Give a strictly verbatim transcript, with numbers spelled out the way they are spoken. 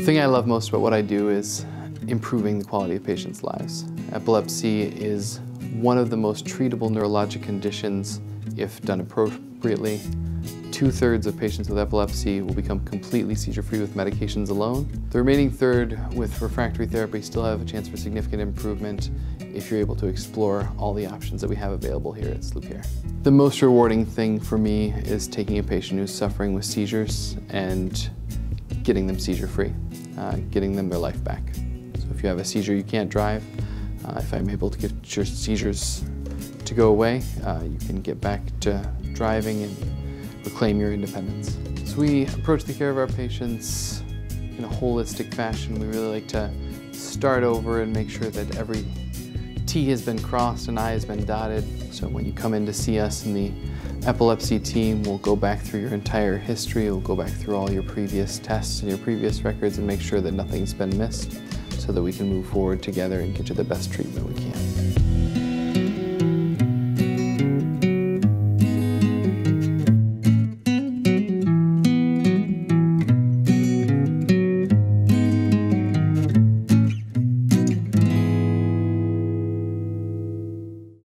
The thing I love most about what I do is improving the quality of patients' lives. Epilepsy is one of the most treatable neurologic conditions if done appropriately. Two-thirds of patients with epilepsy will become completely seizure-free with medications alone. The remaining third with refractory therapy still have a chance for significant improvement if you're able to explore all the options that we have available here at SLUCare. The most rewarding thing for me is taking a patient who's suffering with seizures and getting them seizure-free, uh, getting them their life back. So if you have a seizure you can't drive, uh, if I'm able to get your seizures to go away, uh, you can get back to driving and reclaim your independence. So we approach the care of our patients in a holistic fashion. We really like to start over and make sure that every T has been crossed and I has been dotted. So when you come in to see us in the epilepsy team, we'll go back through your entire history, we'll go back through all your previous tests and your previous records and make sure that nothing's been missed so that we can move forward together and get you the best treatment we can.